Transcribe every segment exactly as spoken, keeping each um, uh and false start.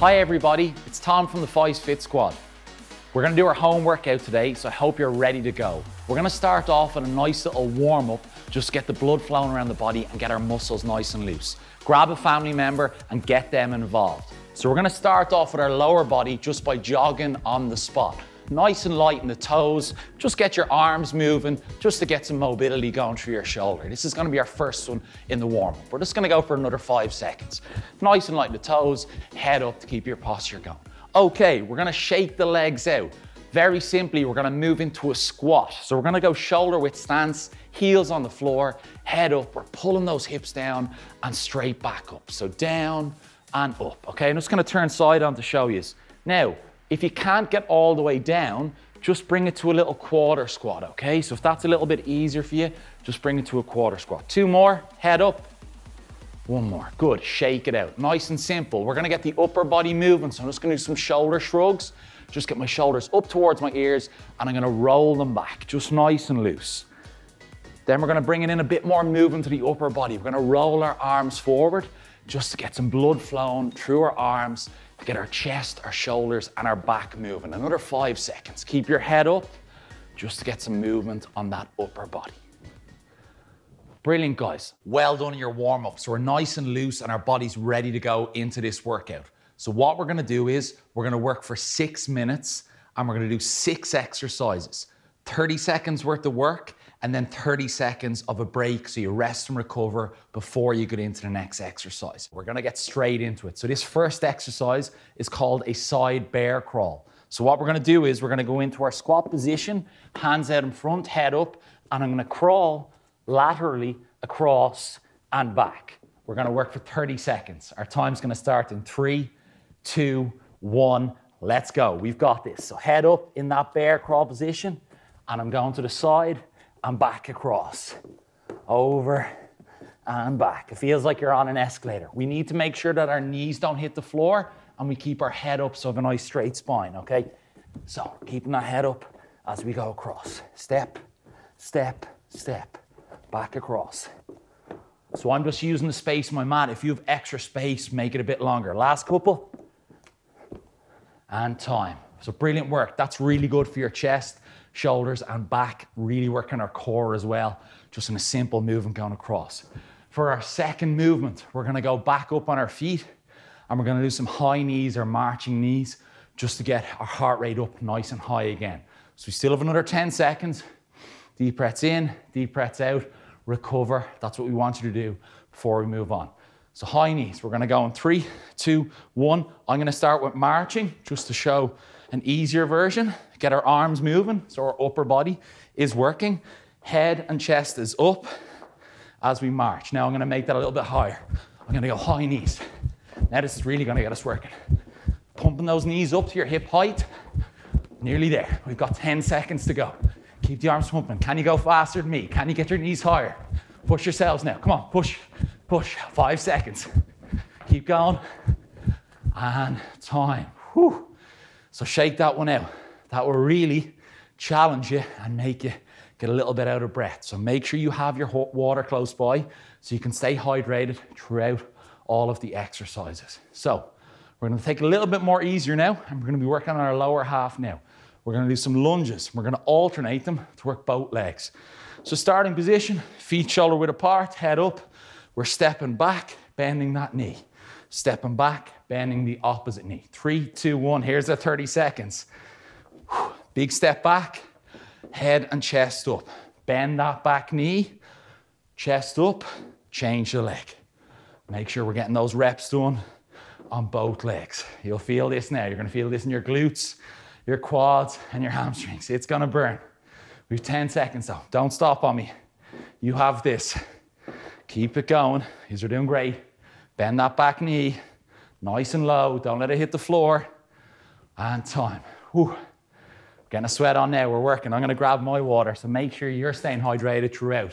Hi everybody, it's Tom from the Fyffes Fit Squad. We're gonna do our home workout today, so I hope you're ready to go. We're gonna start off with a nice little warm up, just to get the blood flowing around the body and get our muscles nice and loose. Grab a family member and get them involved. So we're gonna start off with our lower body just by jogging on the spot. Nice and light in the toes, just get your arms moving, just to get some mobility going through your shoulder. This is gonna be our first one in the warm-up. We're just gonna go for another five seconds. Nice and light in the toes, head up to keep your posture going. Okay, we're gonna shake the legs out. Very simply, we're gonna move into a squat. So we're gonna go shoulder width stance, heels on the floor, head up, we're pulling those hips down and straight back up. So down and up, okay? I'm just gonna turn side on to show you. Now, if you can't get all the way down, just bring it to a little quarter squat, okay? So if that's a little bit easier for you, just bring it to a quarter squat. Two more, head up. One more, good, shake it out. Nice and simple. We're gonna get the upper body moving, so I'm just gonna do some shoulder shrugs. Just get my shoulders up towards my ears, and I'm gonna roll them back, just nice and loose. Then we're gonna bring it in a bit more movement to the upper body. We're gonna roll our arms forward, just to get some blood flowing through our arms, to get our chest, our shoulders, and our back moving. Another five seconds. Keep your head up, just to get some movement on that upper body. Brilliant, guys. Well done in your warm-up. So we're nice and loose and our body's ready to go into this workout. So what we're gonna do is, we're gonna work for six minutes and we're gonna do six exercises. thirty seconds worth of work, and then thirty seconds of a break, so you rest and recover before you get into the next exercise. We're gonna get straight into it. So this first exercise is called a side bear crawl. So what we're gonna do is we're gonna go into our squat position, hands out in front, head up, and I'm gonna crawl laterally across and back. We're gonna work for thirty seconds. Our time's gonna start in three, two, one, let's go. We've got this. So head up in that bear crawl position, and I'm going to the side, and back across, over and back. It feels like you're on an escalator. We need to make sure that our knees don't hit the floor and we keep our head up so we have a nice straight spine, okay? So keeping that head up as we go across. Step, step, step, back across. So I'm just using the space on my mat. If you have extra space, make it a bit longer. Last couple, and time. So brilliant work. That's really good for your chest, shoulders and back, really working our core as well, just in a simple movement going across. For our second movement, we're gonna go back up on our feet and we're gonna do some high knees or marching knees just to get our heart rate up nice and high again. So we still have another ten seconds. Deep breaths in, deep breaths out, recover. That's what we want you to do before we move on. So high knees, we're gonna go in three, two, one. I'm gonna start with marching just to show an easier version. Get our arms moving, so our upper body is working. Head and chest is up as we march. Now I'm gonna make that a little bit higher. I'm gonna go high knees. Now this is really gonna get us working. Pumping those knees up to your hip height. Nearly there, we've got ten seconds to go. Keep the arms pumping. Can you go faster than me? Can you get your knees higher? Push yourselves now, come on, push, push. Five seconds. Keep going, and time. Whew. So shake that one out. That will really challenge you and make you get a little bit out of breath. So make sure you have your hot water close by so you can stay hydrated throughout all of the exercises. So we're gonna take it a little bit more easier now, and we're gonna be working on our lower half now. We're gonna do some lunges. We're gonna alternate them to work both legs. So starting position, feet shoulder width apart, head up. We're stepping back, bending that knee. Stepping back, bending the opposite knee. Three, two, one, here's the thirty seconds. Whew. Big step back, head and chest up. Bend that back knee, chest up, change the leg. Make sure we're getting those reps done on both legs. You'll feel this now. You're gonna feel this in your glutes, your quads, and your hamstrings. It's gonna burn. We've ten seconds though. Don't stop on me. You have this. Keep it going. These are doing great. Bend that back knee, nice and low. Don't let it hit the floor. And time. Whew. Getting a sweat on now, we're working. I'm gonna grab my water, so make sure you're staying hydrated throughout.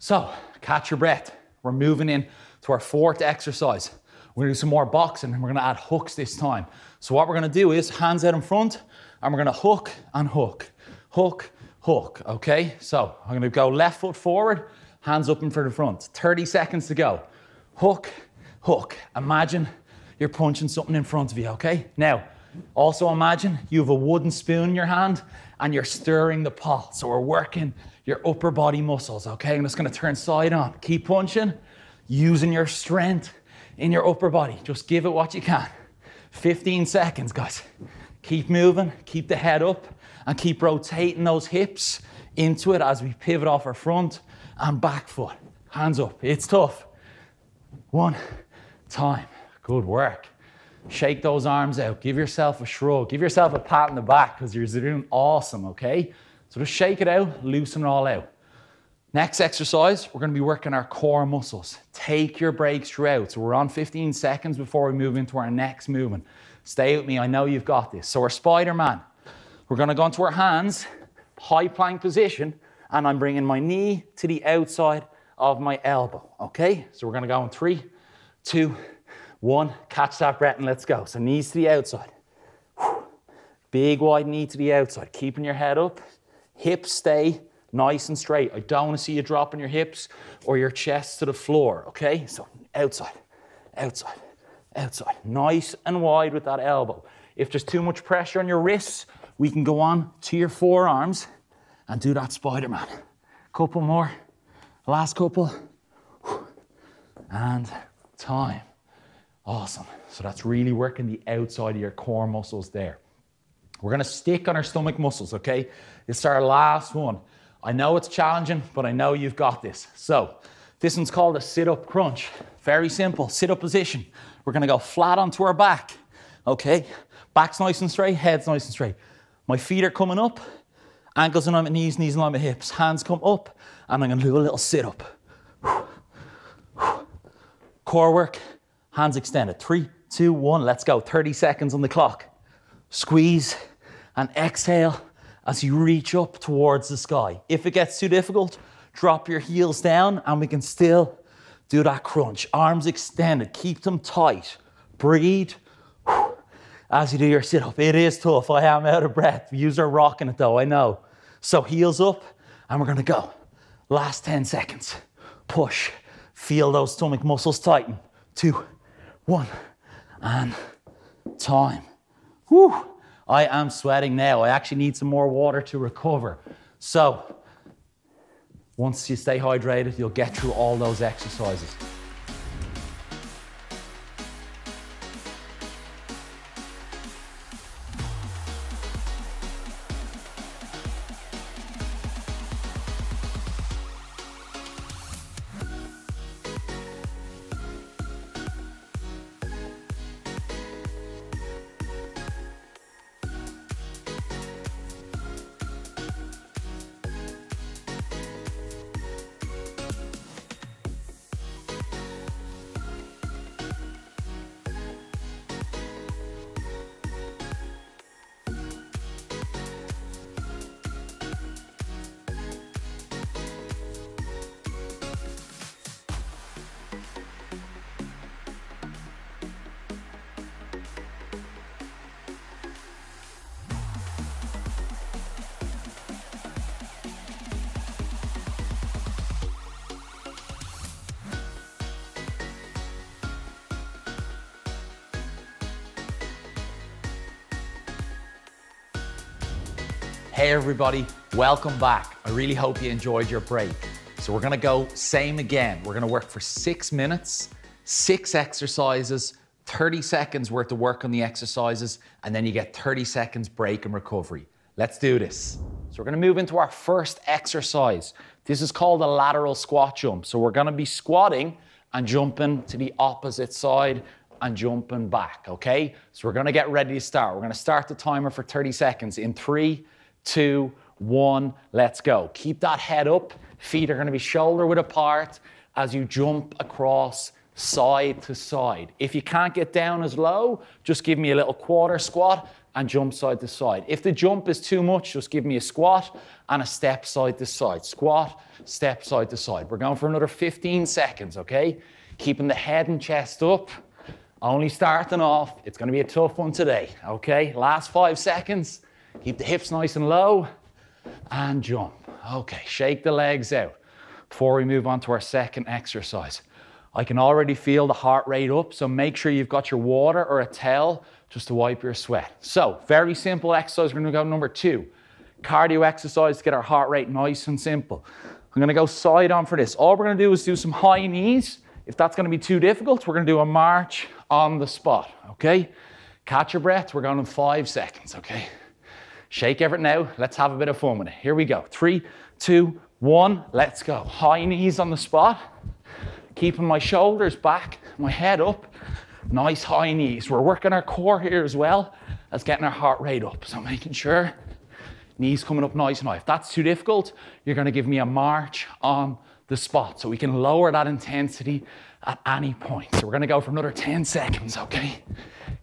So, catch your breath. We're moving in to our fourth exercise. We're gonna do some more boxing, and we're gonna add hooks this time. So what we're gonna do is, hands out in front, and we're gonna hook and hook, hook, hook, okay? So, I'm gonna go left foot forward, hands up in front of the front. thirty seconds to go. Hook hook. Imagine you're punching something in front of you, okay? Now, also imagine you have a wooden spoon in your hand and you're stirring the pot. So we're working your upper body muscles, okay? I'm just gonna turn side on. Keep punching, using your strength in your upper body. Just give it what you can. fifteen seconds, guys. Keep moving, keep the head up, and keep rotating those hips into it as we pivot off our front and back foot. Hands up, it's tough. One time, good work. Shake those arms out, give yourself a shrug, give yourself a pat on the back because you're doing awesome, okay? So just shake it out, loosen it all out. Next exercise, we're gonna be working our core muscles. Take your breaks throughout. So we're on fifteen seconds before we move into our next movement. Stay with me, I know you've got this. So we're Spider-Man. We're gonna go into our hands, high plank position, and I'm bringing my knee to the outside of my elbow, okay? So we're gonna go in three, two, one, catch that breath and let's go. So knees to the outside. Whew. Big wide knee to the outside, keeping your head up. Hips stay nice and straight. I don't want to see you dropping your hips or your chest to the floor, okay? So outside, outside, outside. Nice and wide with that elbow. If there's too much pressure on your wrists, we can go on to your forearms and do that Spider-Man. Couple more, last couple. And time. Awesome. So that's really working the outside of your core muscles there. We're gonna stick on our stomach muscles, okay? It's our last one. I know it's challenging, but I know you've got this. So this one's called a sit-up crunch. Very simple, sit-up position. We're gonna go flat onto our back, okay? Back's nice and straight, head's nice and straight. My feet are coming up, ankles and on my knees, knees and on my hips. Hands come up, and I'm gonna do a little sit-up. Core work, hands extended. Three, two, one, let's go. thirty seconds on the clock. Squeeze and exhale as you reach up towards the sky. If it gets too difficult, drop your heels down and we can still do that crunch. Arms extended, keep them tight. Breathe as you do your sit-up. It is tough, I am out of breath. Yous are rocking it though, I know. So heels up and we're gonna go. Last ten seconds, push. Feel those stomach muscles tighten. Two, one, and time. Whew. I am sweating now. I actually need some more water to recover. So, once you stay hydrated, you'll get through all those exercises. Hey everybody, welcome back. I really hope you enjoyed your break. So we're gonna go same again. We're gonna work for six minutes, six exercises, thirty seconds worth of work on the exercises, and then you get thirty seconds break and recovery. Let's do this. So we're gonna move into our first exercise. This is called a lateral squat jump. So we're gonna be squatting and jumping to the opposite side and jumping back, okay? So we're gonna get ready to start. We're gonna start the timer for thirty seconds in three, two, one, let's go. Keep that head up. Feet are gonna be shoulder width apart as you jump across side to side. If you can't get down as low, just give me a little quarter squat and jump side to side. If the jump is too much, just give me a squat and a step side to side. Squat, step side to side. We're going for another fifteen seconds, okay? Keeping the head and chest up. Only starting off. It's gonna be a tough one today, okay? Last five seconds. Keep the hips nice and low and jump. Okay, shake the legs out before we move on to our second exercise. I can already feel the heart rate up, so make sure you've got your water or a towel just to wipe your sweat. So, very simple exercise. We're gonna go number two. Cardio exercise to get our heart rate nice and simple. I'm gonna go side on for this. All we're gonna do is do some high knees. If that's gonna be too difficult, we're gonna do a march on the spot, okay? Catch your breath, we're going in five seconds, okay? Shake everything out, let's have a bit of fun with it. Here we go, three, two, one, let's go. High knees on the spot. Keeping my shoulders back, my head up. Nice high knees. We're working our core here as well as getting our heart rate up. So making sure knees coming up nice and high. If that's too difficult, you're going to give me a march on the spot. So we can lower that intensity at any point. So we're going to go for another ten seconds, okay?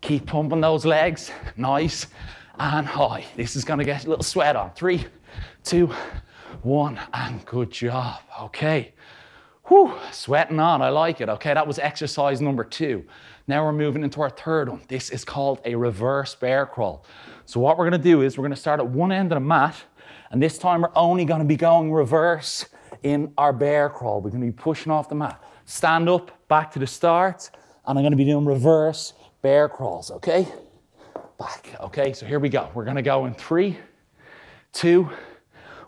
Keep pumping those legs nice and high. This is going to get a little sweat on. Three, two, one, and good job, okay? Whew, sweating on, I like it. Okay, that was exercise number two. Now we're moving into our third one. This is called a reverse bear crawl. So what we're gonna do is we're gonna start at one end of the mat, and this time we're only gonna be going reverse in our bear crawl. We're gonna be pushing off the mat. Stand up, back to the start, and I'm gonna be doing reverse bear crawls, okay? Back, okay, so here we go. We're gonna go in three, two,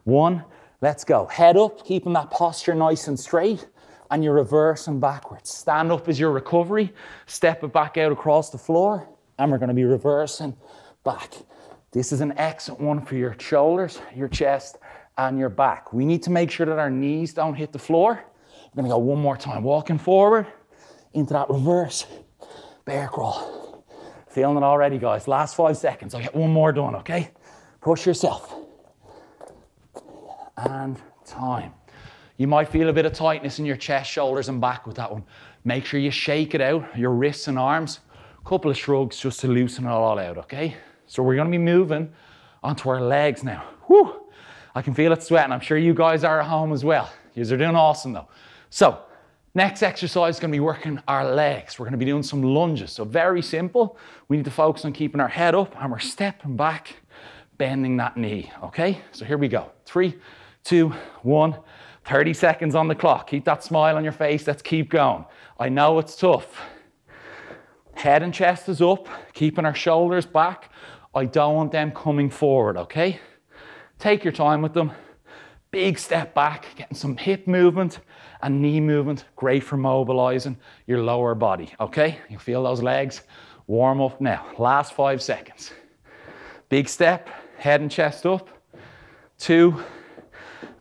one. Let's go. Head up, keeping that posture nice and straight, and you're reversing backwards. Stand up is your recovery, step it back out across the floor, and we're going to be reversing back. This is an excellent one for your shoulders, your chest, and your back. We need to make sure that our knees don't hit the floor. We're going to go one more time, walking forward into that reverse bear crawl. Feeling it already, guys. Last five seconds. I'll get one more done, okay? Push yourself. And time. You might feel a bit of tightness in your chest, shoulders, and back with that one. Make sure you shake it out, your wrists and arms. A couple of shrugs just to loosen it all out, okay? So we're gonna be moving onto our legs now. Whew! I can feel it sweating. I'm sure you guys are at home as well. You guys are doing awesome though. So, next exercise is gonna be working our legs. We're gonna be doing some lunges. So very simple. We need to focus on keeping our head up, and we're stepping back, bending that knee, okay? So here we go. Three, two, one, thirty seconds on the clock. Keep that smile on your face, let's keep going. I know it's tough. Head and chest is up, keeping our shoulders back. I don't want them coming forward, okay? Take your time with them. Big step back, getting some hip movement and knee movement. Great for mobilizing your lower body, okay? You feel those legs warm up now. Last five seconds. Big step, head and chest up. Two,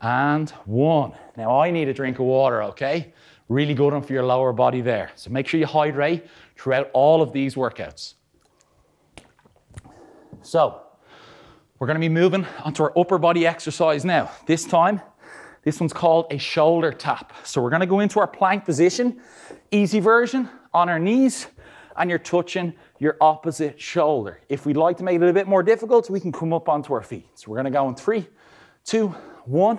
and one. Now I need a drink of water, okay? Really good one for your lower body there. So make sure you hydrate throughout all of these workouts. So we're gonna be moving onto our upper body exercise now. This time, this one's called a shoulder tap. So we're gonna go into our plank position, easy version, on our knees, and you're touching your opposite shoulder. If we'd like to make it a bit more difficult, we can come up onto our feet. So we're gonna go in three, two, one.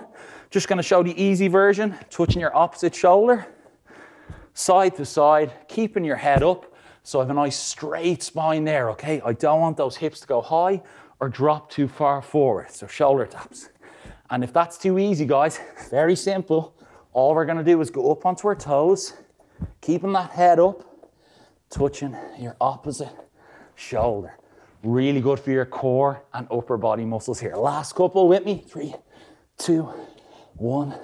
Just gonna show the easy version, touching your opposite shoulder, side to side, keeping your head up. So I have a nice straight spine there, okay? I don't want those hips to go high or drop too far forward. So shoulder taps. And if that's too easy, guys, very simple. All we're gonna do is go up onto our toes, keeping that head up, touching your opposite shoulder. Really good for your core and upper body muscles here. Last couple with me. Three, two, one.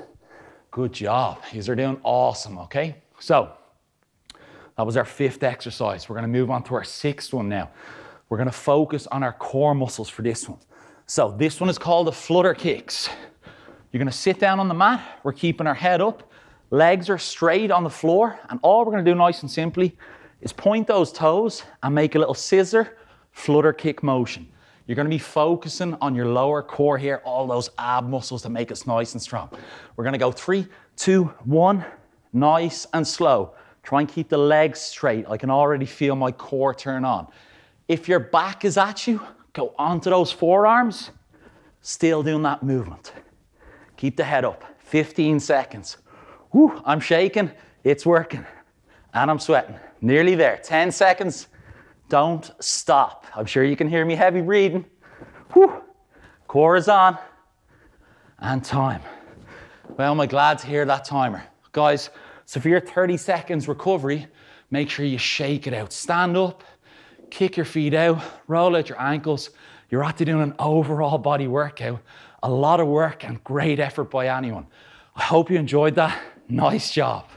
Good job. You're doing awesome, okay? So that was our fifth exercise. We're gonna move on to our sixth one now. We're gonna focus on our core muscles for this one. So this one is called the flutter kicks. You're gonna sit down on the mat. We're keeping our head up. Legs are straight on the floor. And all we're gonna do nice and simply is point those toes and make a little scissor flutter kick motion. You're gonna be focusing on your lower core here, all those ab muscles that make us nice and strong. We're gonna go three, two, one, nice and slow. Try and keep the legs straight. I can already feel my core turn on. If your back is at you, go onto those forearms, still doing that movement. Keep the head up, fifteen seconds. Woo, I'm shaking, it's working, and I'm sweating. Nearly there, ten seconds. Don't stop. I'm sure you can hear me heavy breathing. Whew. Core is on. And time. Well, am I glad to hear that timer. Guys, So for your thirty seconds recovery, make sure you shake it out. Stand up, kick your feet out, roll out your ankles. You're after doing an overall body workout. A lot of work and great effort by anyone. I hope you enjoyed that. Nice job.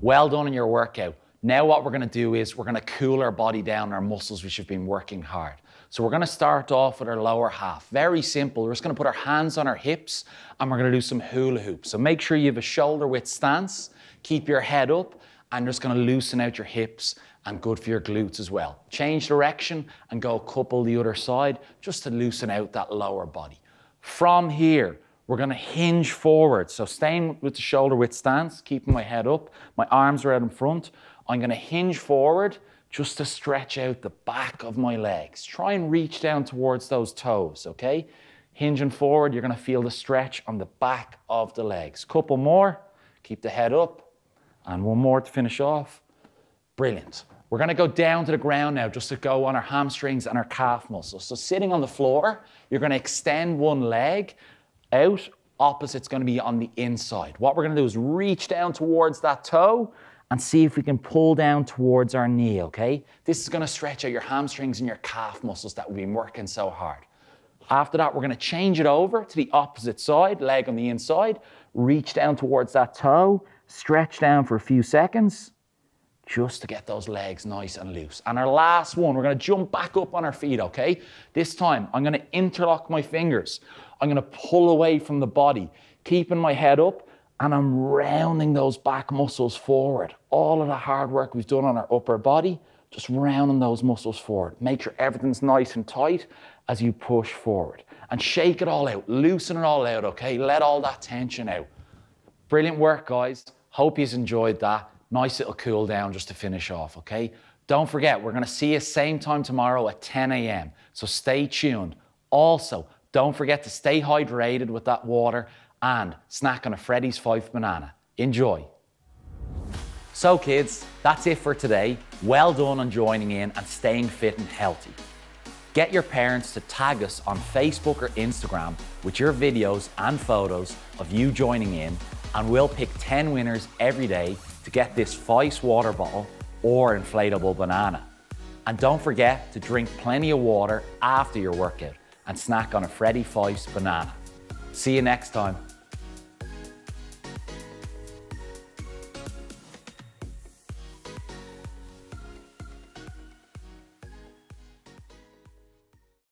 Well done on your workout. Now what we're gonna do is we're gonna cool our body down, our muscles which have been working hard. So we're gonna start off with our lower half. Very simple, we're just gonna put our hands on our hips and we're gonna do some hula hoops. So make sure you have a shoulder width stance, keep your head up, and you're just gonna loosen out your hips and good for your glutes as well. Change direction and go a couple the other side just to loosen out that lower body. From here, we're gonna hinge forward. So staying with the shoulder width stance, keeping my head up, my arms are out in front. I'm gonna hinge forward just to stretch out the back of my legs. Try and reach down towards those toes, okay? Hinging forward, you're gonna feel the stretch on the back of the legs. Couple more, keep the head up, and one more to finish off. Brilliant. We're gonna go down to the ground now just to go on our hamstrings and our calf muscles. So sitting on the floor, you're gonna extend one leg out, opposite's gonna be on the inside. What we're gonna do is reach down towards that toe, and see if we can pull down towards our knee, okay? This is gonna stretch out your hamstrings and your calf muscles that we've been working so hard. After that, we're gonna change it over to the opposite side, leg on the inside, reach down towards that toe, stretch down for a few seconds, just to get those legs nice and loose. And our last one, we're gonna jump back up on our feet, okay? This time, I'm gonna interlock my fingers. I'm gonna pull away from the body, keeping my head up, and I'm rounding those back muscles forward. All of the hard work we've done on our upper body, just rounding those muscles forward. Make sure everything's nice and tight as you push forward. And shake it all out, loosen it all out, okay? Let all that tension out. Brilliant work, guys. Hope you've enjoyed that. Nice little cool down just to finish off, okay? Don't forget, we're gonna see you same time tomorrow at ten A M So stay tuned. Also, don't forget to stay hydrated with that water and snack on a Freddy's Fyffes banana. Enjoy. So kids, that's it for today. Well done on joining in and staying fit and healthy. Get your parents to tag us on Facebook or Instagram with your videos and photos of you joining in, and we'll pick ten winners every day to get this Fyffes water bottle or inflatable banana. And don't forget to drink plenty of water after your workout and snack on a Freddy Fyffes banana. See you next time.